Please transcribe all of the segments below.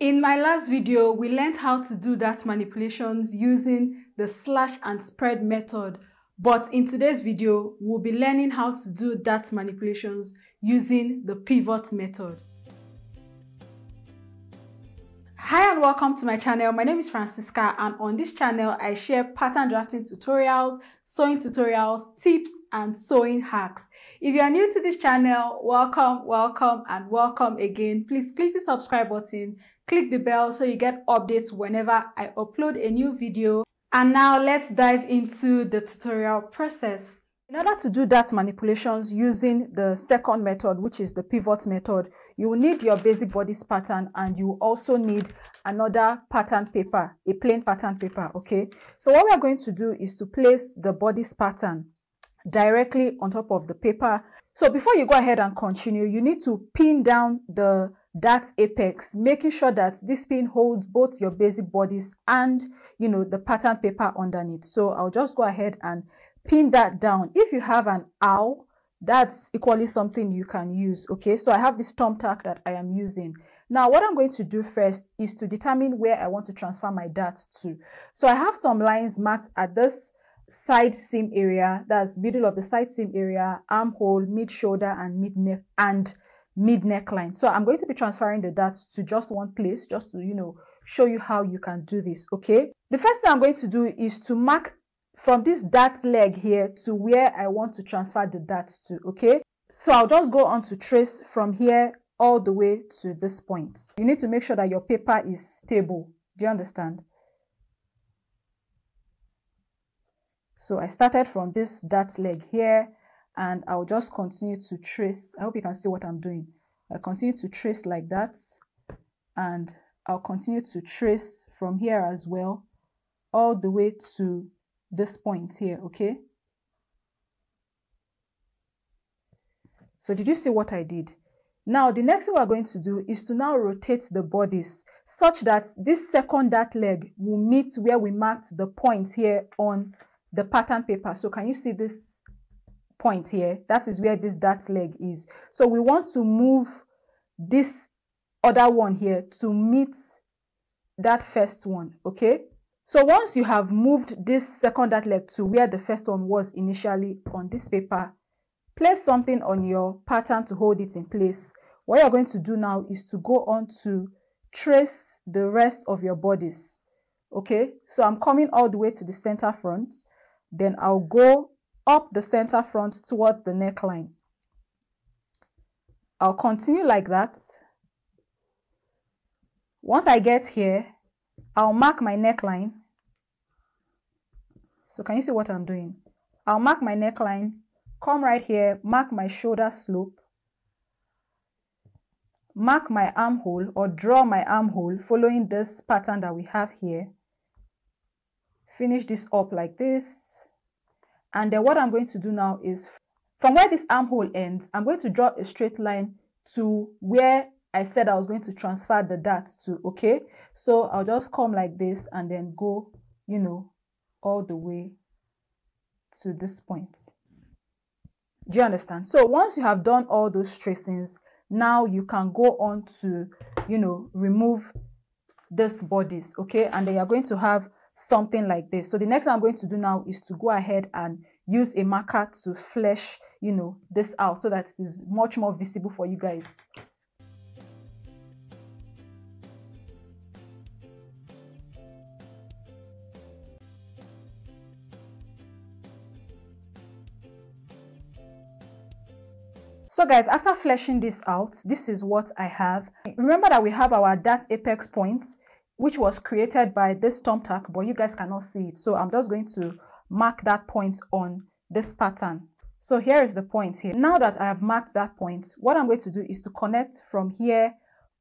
In my last video, we learned how to do DART manipulations using the /and spread method. But in today's video, we'll be learning how to do DART manipulations using the pivot method. Hi and welcome to my channel. My name is Francisca, and on this channel, I share pattern drafting tutorials, sewing tutorials, tips, and sewing hacks. If you are new to this channel, welcome, welcome, and welcome again. Please click the subscribe button, click the bell so you get updates whenever I upload a new video. And now let's dive into the tutorial process. In order to do DART manipulations using the second method, which is the pivot method, you will need your basic bodice pattern, and you also need another pattern paper, a plain pattern paper, okay? So what we are going to do is to place the bodice pattern directly on top of the paper. So before you go ahead and continue, you need to pin down the dart apex, making sure that this pin holds both your basic bodice and, you know, the pattern paper underneath. So I'll just go ahead and pin that down. If you have an owl, that's equally something you can use, okay? So I have this thumbtack that I am using. Now what I'm going to do first is to determine where I want to transfer my dart to. So I have some lines marked at this side seam area, that's middle of the side seam area, armhole, mid shoulder, and mid neck and mid neckline. So I'm going to be transferring the darts to just one place, just to, you know, show you how you can do this, okay? The first thing I'm going to do is to mark from this dart leg here to where I want to transfer the darts to, okay? So I'll just go on to trace from here all the way to this point. You need to make sure that your paper is stable. Do you understand? So I started from this dart leg here, and I'll just continue to trace. I hope you can see what I'm doing. I'll continue to trace like that, and I'll continue to trace from here as well, all the way to this point here, okay? So did you see what I did? Now the next thing we're going to do is to now rotate the bodice such that this second dart leg will meet where we marked the point here on the pattern paper. So can you see this point here? That is where this dart leg is. So we want to move this other one here to meet that first one, okay? So once you have moved this second dart leg to where the first one was initially on this paper, place something on your pattern to hold it in place. What you're going to do now is to go on to trace the rest of your bodice, okay? So I'm coming all the way to the center front, then I'll go up the center front towards the neckline. I'll continue like that. Once I get here, I'll mark my neckline. So can you see what I'm doing? I'll mark my neckline, come right here, mark my shoulder slope, mark my armhole, or draw my armhole following this pattern that we have here. Finish this up like this. And then what I'm going to do now is, from where this armhole ends, I'm going to draw a straight line to where I said I was going to transfer the dart to, okay? So I'll just come like this and then go, you know, all the way to this point. Do you understand? So once you have done all those tracings, now you can go on to, you know, remove this bodice, okay? And then you're going to have something like this. So the next thing I'm going to do now is to go ahead and use a marker to flesh, you know, this out so that it is much more visible for you guys. So guys, after fleshing this out, this is what I have. Remember that we have our dart apex points, which was created by this thumbtack, but you guys cannot see it. So I'm just going to mark that point on this pattern. So here is the point here. Now that I have marked that point, what I'm going to do is to connect from here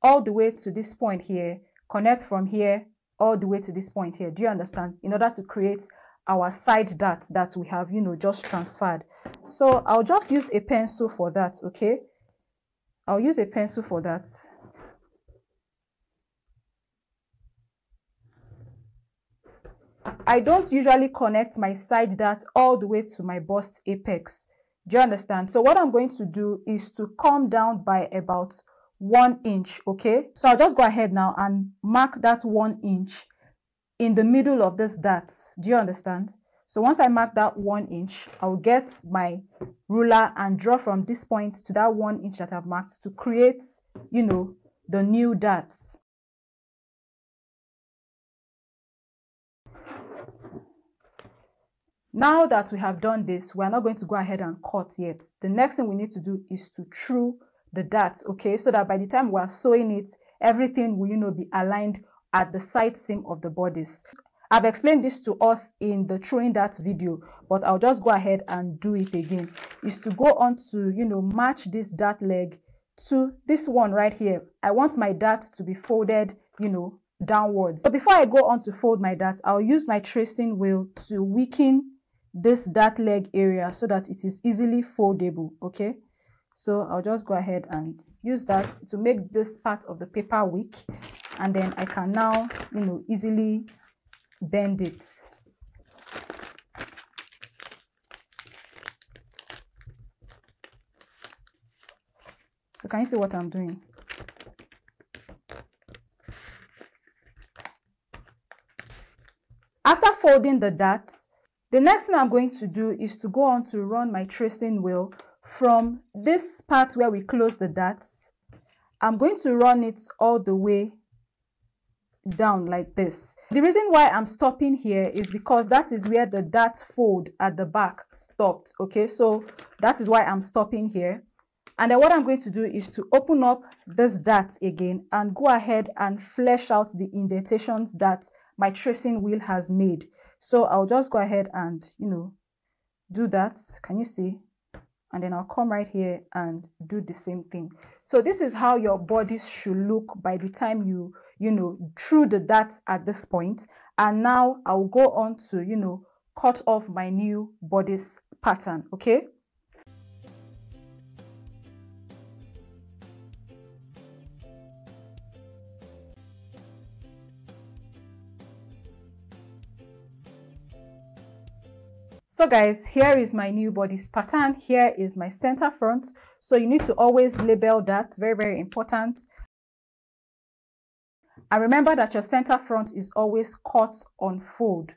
all the way to this point here, connect from here all the way to this point here. Do you understand? In order to create our side dart that we have, you know, just transferred. So I'll just use a pencil for that, okay? I'll use a pencil for that. I don't usually connect my side dart all the way to my bust apex. Do you understand? So what I'm going to do is to come down by about 1 inch. Okay, so I'll just go ahead now and mark that 1 inch in the middle of this dart. Do you understand? So once I mark that 1 inch, I'll get my ruler and draw from this point to that 1 inch that I've marked to create, you know, the new dart. Now that we have done this, we're not going to go ahead and cut yet. The next thing we need to do is to true the dart, okay, so that by the time we're sewing it, everything will, you know, be aligned at the side seam of the bodice. I've explained this to us in the throwing dart video, but I'll just go ahead and do it again. Is to go on to, you know, match this dart leg to this one right here. I want my dart to be folded, you know, downwards. So before I go on to fold my dart, I'll use my tracing wheel to weaken this dart leg area so that it is easily foldable, okay? So I'll just go ahead and use that to make this part of the paper weak, and then I can now, you know, easily bend it. So can you see what I'm doing? After folding the dart, the next thing I'm going to do is to go on to run my tracing wheel from this part where we close the dart. I'm going to run it all the way down like this. The reason why I'm stopping here is because that is where the dart fold at the back stopped, okay? So that is why I'm stopping here. And then what I'm going to do is to open up this dart again and go ahead and flesh out the indentations that my tracing wheel has made. So I'll just go ahead and, you know, do that. Can you see? And then I'll come right here and do the same thing. So this is how your bodice should look by the time you, you know, through the darts at this point. And now I'll go on to, you know, cut off my new bodice pattern, okay? So guys, here is my new bodice pattern. Here is my center front. So you need to always label that, very, very important. And remember that your center front is always cut on fold.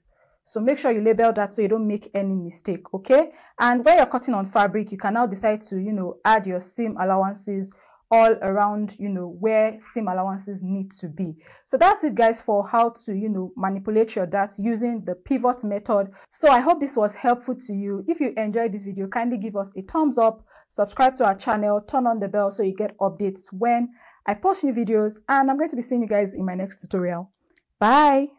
So make sure you label that so you don't make any mistake, okay? And when you're cutting on fabric, you can now decide to, you know, add your seam allowances all around, you know, where seam allowances need to be. So that's it guys for how to, you know, manipulate your darts using the pivot method. So I hope this was helpful to you. If you enjoyed this video, kindly give us a thumbs up, subscribe to our channel, turn on the bell so you get updates when I post new videos, and I'm going to be seeing you guys in my next tutorial. Bye!